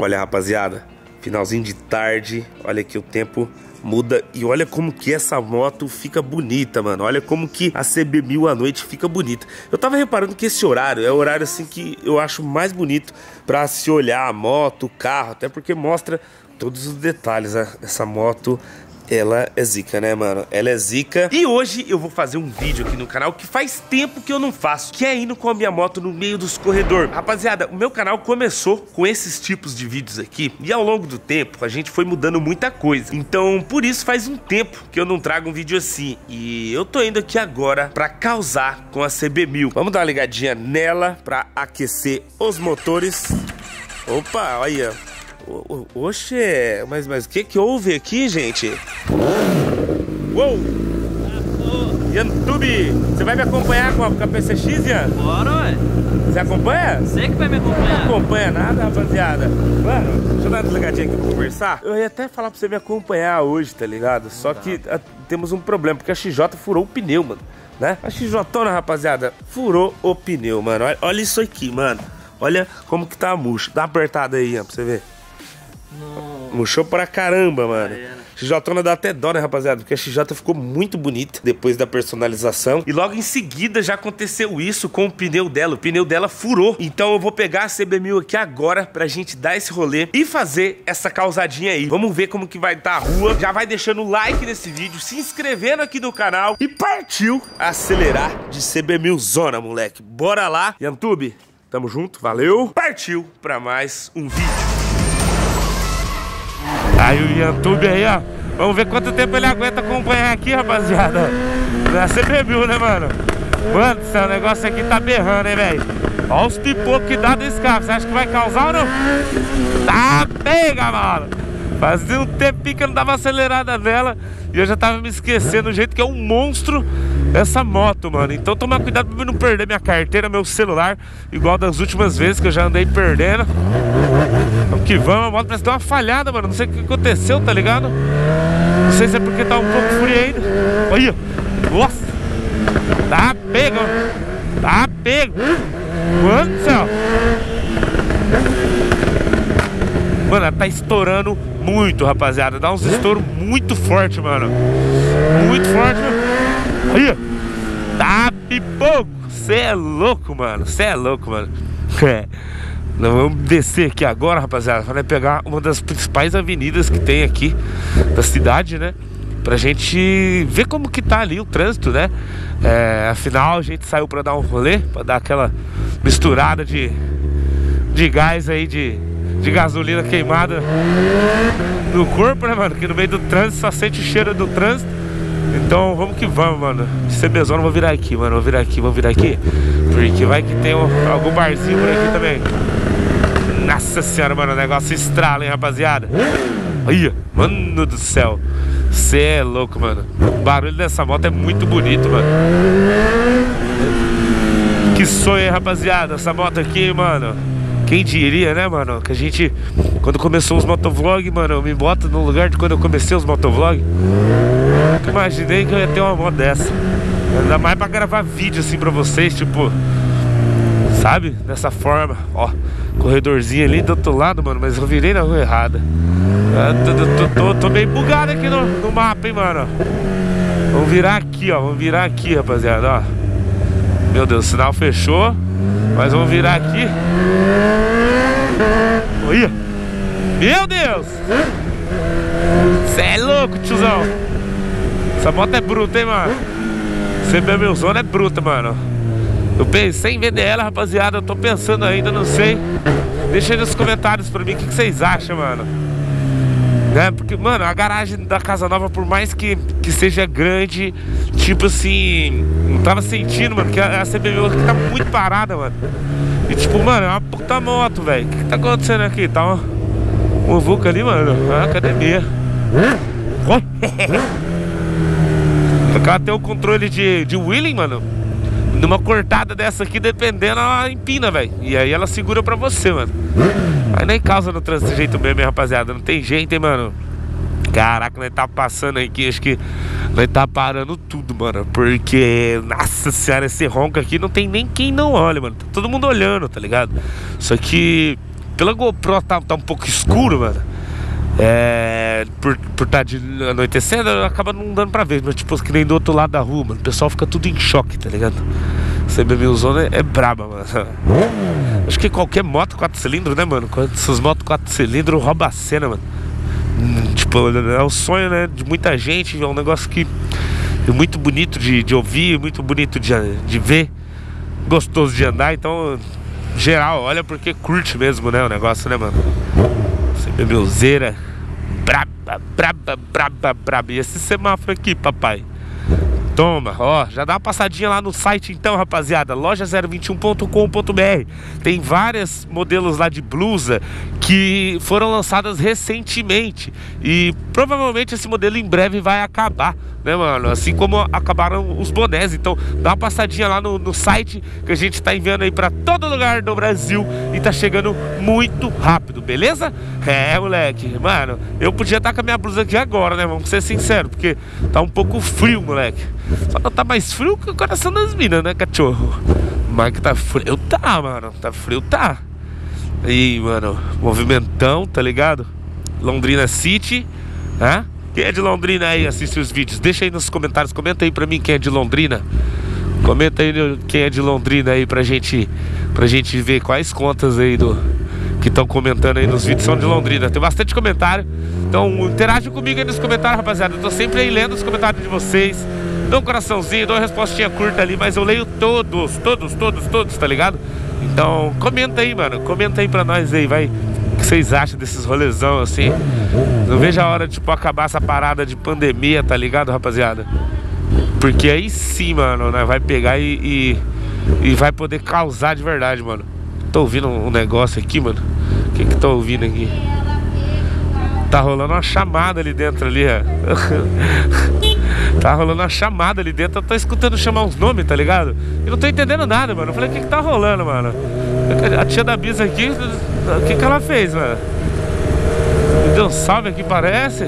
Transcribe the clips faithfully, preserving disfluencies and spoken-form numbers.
Olha, rapaziada, finalzinho de tarde, olha que o tempo muda e olha como que essa moto fica bonita, mano. Olha como que a C B mil à noite fica bonita. Eu tava reparando que esse horário é o horário assim que eu acho mais bonito pra se olhar a moto, o carro, até porque mostra todos os detalhes, né? Essa moto, ela é zica, né, mano? Ela é zica. E hoje eu vou fazer um vídeo aqui no canal que faz tempo que eu não faço, que é indo com a minha moto no meio dos corredores. Rapaziada, o meu canal começou com esses tipos de vídeos aqui, e ao longo do tempo a gente foi mudando muita coisa. Então, por isso faz um tempo que eu não trago um vídeo assim. E eu tô indo aqui agora pra causar com a C B mil. Vamos dar uma ligadinha nela pra aquecer os motores. Opa, olha. Oxê, mas, mas o que que houve aqui, gente? Uou! Yantube, você vai me acompanhar com a, com a P C X, Ian? Bora, ué! Você acompanha? Você que vai me acompanhar! Não acompanha nada, rapaziada! Mano, deixa eu dar uma ligadinha aqui pra conversar. Eu ia até falar pra você me acompanhar hoje, tá ligado? Só tá. que a, temos um problema, porque a X J furou o pneu, mano, né? A X Jona, rapaziada, furou o pneu, mano. Olha, olha isso aqui, mano. Olha como que tá a murcha. Dá uma apertada aí, Ian, pra você ver. Não. Murchou pra caramba, mano. É, né? X Jona dá até dó, né, rapaziada? Porque a X J ficou muito bonita depois da personalização. E logo em seguida já aconteceu isso com o pneu dela. O pneu dela furou. Então eu vou pegar a C B mil aqui agora pra gente dar esse rolê e fazer essa causadinha aí. Vamos ver como que vai estar a rua. Já vai deixando o like nesse vídeo, se inscrevendo aqui no canal. E partiu acelerar de C B mil zona, moleque. Bora lá. Yantube, tamo junto, valeu. Partiu pra mais um vídeo. Aí o YouTube aí, ó. Vamos ver quanto tempo ele aguenta acompanhar aqui, rapaziada. Você bebeu, né, mano? Mano, esse negócio aqui tá berrando, hein, velho? Olha os pipocos que dá desse carro. Você acha que vai causar ou não? Tá pega, mano. Fazia um tempinho que eu não dava acelerada nela. E eu já tava me esquecendo do jeito que é um monstro essa moto, mano. Então tomar cuidado pra não perder minha carteira, meu celular. Igual das últimas vezes que eu já andei perdendo. Vamos que vamos, a moto parece que deu uma falhada, mano. Não sei o que aconteceu, tá ligado? Não sei se é porque tá um pouco frio ainda. Olha, nossa. Tá pego, mano. Tá pego. Mano do céu. Mano, ela tá estourando muito, rapaziada. Dá uns estouros muito forte, mano. Muito forte, mano. Olha. Tá pipoco. Cê é louco, mano. Cê é louco, mano. É. Nós vamos descer aqui agora, rapaziada. Vai pegar uma das principais avenidas que tem aqui da cidade, né? Pra gente ver como que tá ali o trânsito, né? É, afinal, a gente saiu pra dar um rolê, pra dar aquela misturada de, de gás aí, de, de gasolina queimada no corpo, né, mano? Que no meio do trânsito só sente o cheiro do trânsito. Então vamos que vamos, mano. Se bezona, vou virar aqui, mano. Vou virar aqui, vou virar aqui. Porque vai que tem um, algum barzinho por aqui também. Nossa senhora, mano, o negócio estrala, hein, rapaziada. Olha, mano do céu. Cê é louco, mano. O barulho dessa moto é muito bonito, mano. Que sonho, hein, rapaziada. Essa moto aqui, mano. Quem diria, né, mano? Que a gente, quando começou os motovlogs, mano, eu me boto no lugar de quando eu comecei os motovlogs. Nunca imaginei que eu ia ter uma moto dessa. Ainda mais pra gravar vídeo assim pra vocês, tipo... Sabe? Dessa forma, ó. Corredorzinho ali do outro lado, mano. Mas eu virei na rua errada. Eu tô, tô, tô, tô meio bugado aqui no, no mapa, hein, mano. Vamos virar aqui, ó. Vamos virar aqui, rapaziada, ó. Meu Deus, o sinal fechou. Mas vamos virar aqui. Olha. Meu Deus. Cê é louco, tiozão. Essa moto é bruta, hein, mano. C B mil zona é bruta, mano. Eu pensei em vender ela, rapaziada. Eu tô pensando ainda, não sei. Deixa aí nos comentários pra mim o que, que vocês acham, mano. Né? Porque, mano, a garagem da Casa Nova, por mais que, que seja grande, tipo assim, não tava sentindo, mano, que a, a C B mil aqui tá muito parada, mano. E tipo, mano, é uma puta moto, velho. O que, que tá acontecendo aqui? Tá uma, uma vulca ali, mano. É academia. O cara tem o controle de, de wheeling, mano. Numa cortada dessa aqui, dependendo, ela empina, velho. E aí ela segura pra você, mano. Aí nem causa no trânsito jeito mesmo, hein, rapaziada. Não tem jeito, hein, mano. Caraca, nós tá passando aqui, acho que nós tá parando tudo, mano. Porque, nossa senhora, esse ronco aqui não tem nem quem não olha, mano. Tá todo mundo olhando, tá ligado? Só que pela GoPro tá, tá um pouco escuro, mano. É, por estar tá de anoitecendo, acaba não dando pra ver. Mas tipo, que nem do outro lado da rua, mano, o pessoal fica tudo em choque, tá ligado? C B mil zona é, é braba, mano. Acho que qualquer moto quatro cilindros, né, mano? Essas motos quatro cilindros roubam a cena, mano. Tipo, é um sonho, né, de muita gente. É um negócio que é muito bonito de, de ouvir, muito bonito de, de ver, gostoso de andar. Então, geral, olha porque curte mesmo, né, o negócio, né, mano? C B mil zona braba, braba, braba, braba. E esse semáforo aqui, papai? Toma, ó, já dá uma passadinha lá no site então, rapaziada, loja zero vinte e um ponto com ponto br. Tem vários modelos lá de blusa que foram lançadas recentemente e provavelmente esse modelo em breve vai acabar, né, mano? Assim como acabaram os bonés. Então dá uma passadinha lá no, no site, que a gente tá enviando aí pra todo lugar do Brasil e tá chegando muito rápido, beleza? É, moleque, mano, eu podia estar com a minha blusa aqui agora, né? Vamos ser sinceros, porque tá um pouco frio, moleque. Só não tá mais frio que o coração das minas, né, cachorro? Mas que tá frio, tá, mano. Tá frio, tá. E, mano, movimentão, tá ligado? Londrina City, né? Quem é de Londrina aí, assiste os vídeos? Deixa aí nos comentários, comenta aí pra mim quem é de Londrina. Comenta aí quem é de Londrina aí pra gente, pra gente ver quais contas aí do, que estão comentando aí nos vídeos são de Londrina. Tem bastante comentário. Então interage comigo aí nos comentários, rapaziada. Eu tô sempre aí lendo os comentários de vocês. Dou um coraçãozinho, dou uma respostinha curta ali, mas eu leio todos, todos, todos, todos, tá ligado? Então comenta aí, mano, comenta aí pra nós aí, vai, o que vocês acham desses rolezão assim. Não vejo a hora de tipo, acabar essa parada de pandemia, tá ligado, rapaziada? Porque aí sim, mano, né, vai pegar e, e, e vai poder causar de verdade, mano. Tô ouvindo um negócio aqui, mano. O que que tô ouvindo aqui? Tá rolando uma chamada ali dentro ali, ó. Tá rolando uma chamada ali dentro, eu tô escutando chamar uns nomes, tá ligado? E não tô entendendo nada, mano. Eu falei, o que que tá rolando, mano? A tia da Biz aqui, o que que ela fez, mano? Me deu um salve aqui, parece.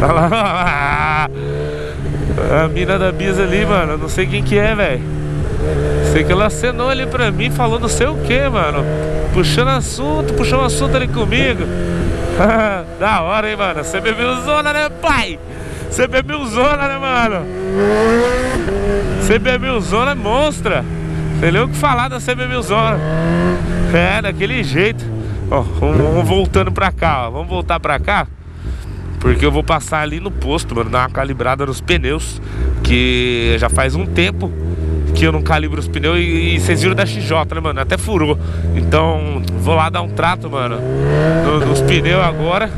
Tá lá. A mina da Biz ali, mano. Eu não sei quem que é, velho. Sei que ela acenou ali pra mim, falou não sei o que, mano. Puxando assunto, puxou um assunto ali comigo. Da hora, hein, mano? C B mil zona, né, pai? C B mil zona, né, mano? C B mil zona é monstra. Entendeu o que falar da C B mil zona? É, daquele jeito. Ó, vamos, vamos voltando pra cá, ó. Vamos voltar pra cá. Porque eu vou passar ali no posto, mano. Dar uma calibrada nos pneus. Que já faz um tempo que eu não calibro os pneus. E, e vocês viram da X J, né, mano? Até furou. Então, vou lá dar um trato, mano, no, nos pneus agora.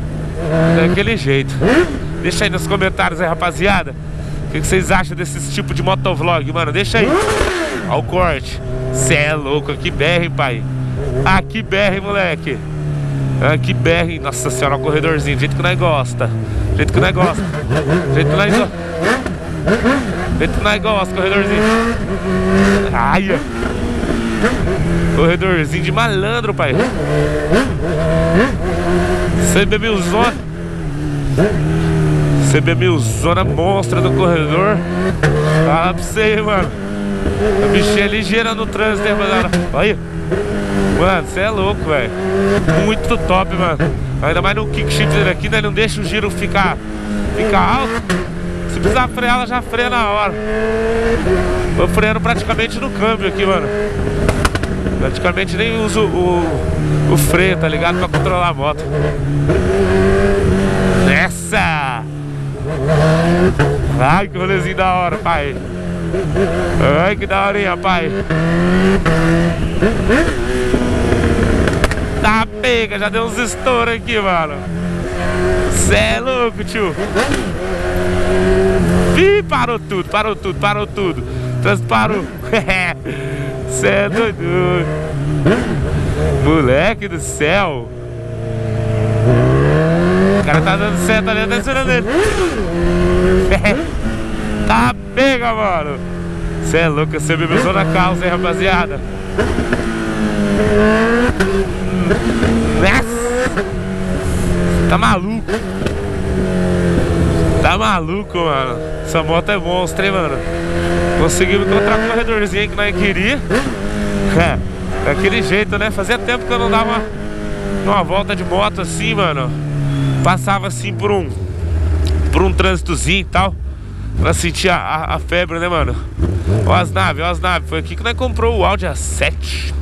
Daquele jeito. Deixa aí nos comentários aí, rapaziada, o que, que vocês acham desse tipo de motovlog, mano? Deixa aí. Ó o corte. Cê é louco, aqui berre, pai. Aqui berre, moleque. Aqui berre. Nossa senhora, o corredorzinho. Do jeito que nós gosta. Do jeito que nós gosta. Do jeito que nós gosta. Do jeito que nós gosta, corredorzinho. Ai, corredorzinho de malandro, pai. C B mil zona. C B mil zona monstra do corredor. Fala pra você, mano. A bichinha ligeira no trânsito, hein, rapaziada? Olha. Mano, você é louco, velho. Muito top, mano. Ainda mais no kick-shifter aqui, né? Não deixa o giro ficar, ficar alto. Se precisar frear, ela já freia na hora. Tô freando praticamente no câmbio aqui, mano. Praticamente nem uso o, o freio, tá ligado? Pra controlar a moto. Nessa! Ai, que rolezinho da hora, pai. Ai, que da horinha, pai. Tá pega, já deu uns estouros aqui, mano. Cê é louco, tio. Ih, parou tudo, parou tudo, parou tudo. Transparou. Cê é doido. Moleque do céu. O cara tá dando certo ali, até segurando ele. Tá pega, mano. Cê é louco, você me beijou na calça, hein, rapaziada. Tá maluco. Tá maluco, mano. Essa moto é monstro, hein, mano. Conseguimos encontrar o corredorzinho que nós queríamos. Daquele jeito, né? Fazia tempo que eu não dava uma volta de moto assim, mano. Passava assim por um Por um trânsitozinho e tal, pra sentir a, a, a febre, né, mano? Ó as naves, ó as naves. Foi aqui que nós comprou o Audi A sete.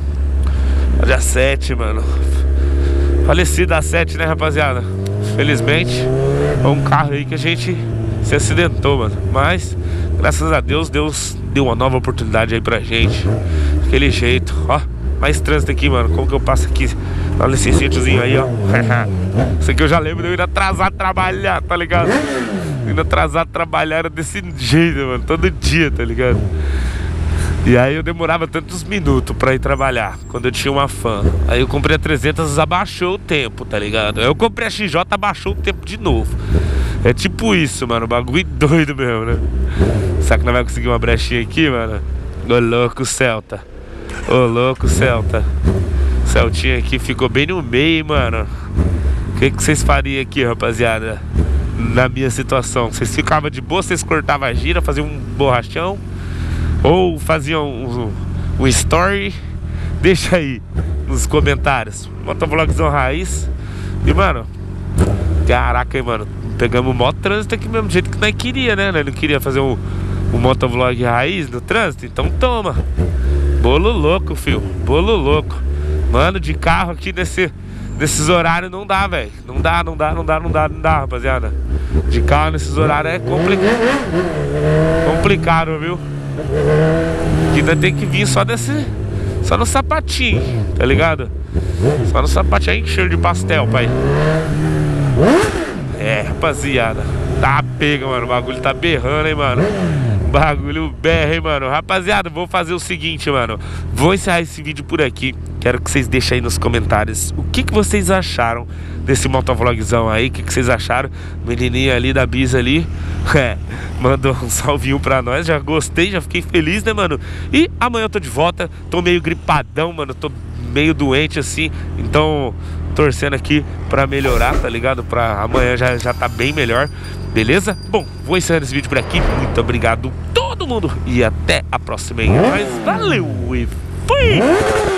Audi A sete, mano. Falecido A sete, né, rapaziada? Felizmente, é um carro aí que a gente se acidentou, mano. Mas, graças a Deus, Deus deu uma nova oportunidade aí pra gente. Daquele jeito, ó. Mais trânsito aqui, mano. Como que eu passo aqui? Olha nesse sítiozinho aí, ó. Isso aqui eu já lembro de eu ir atrasado trabalhar, tá ligado? Indo atrasado trabalhar era desse jeito, mano. Todo dia, tá ligado? E aí eu demorava tantos minutos pra ir trabalhar, quando eu tinha uma fan. Aí eu comprei a trezentos, abaixou o tempo, tá ligado? Aí eu comprei a X J, abaixou o tempo de novo. É tipo isso, mano. Bagulho doido mesmo, né? Será que nós vamos conseguir uma brechinha aqui, mano? Ô louco, Celta. Ô louco, Celta. Celtinha aqui ficou bem no meio, mano. O que que vocês fariam aqui, rapaziada? Na minha situação, vocês ficavam de boa, vocês cortavam a gira, faziam um borrachão, ou faziam um, um, um story? Deixa aí nos comentários. Motovlogzão raiz. E, mano, caraca, hein, mano. Pegamos o maior trânsito aqui mesmo, do jeito que nós queria, né? Nós não queria fazer um, um motovlog raiz no trânsito, então toma. Bolo louco, filho. Bolo louco. Mano, de carro aqui nesse, nesses horários não dá, velho. Não dá, não dá, não dá, não dá, não dá, rapaziada. De carro nesses horários é complicado. Complicado, viu? Que ainda tem que vir só nesse. Só no sapatinho, tá ligado? Só no sapatinho aí, cheiro de pastel, pai. É, rapaziada. Tá pega, mano. O bagulho tá berrando, hein, mano. Bagulho berra, hein, mano. Rapaziada, vou fazer o seguinte, mano. Vou encerrar esse vídeo por aqui. Quero que vocês deixem aí nos comentários o que que vocês acharam desse motovlogzão aí. O que que vocês acharam? Menininha ali da Biz ali, é, mandou um salvinho pra nós. Já gostei, já fiquei feliz, né, mano? E amanhã eu tô de volta. Tô meio gripadão, mano. Tô meio doente assim. Então, torcendo aqui pra melhorar, tá ligado? Pra amanhã já, já tá bem melhor. Beleza? Bom, vou encerrar esse vídeo por aqui. Muito obrigado todo mundo e até a próxima. Mas valeu e fui!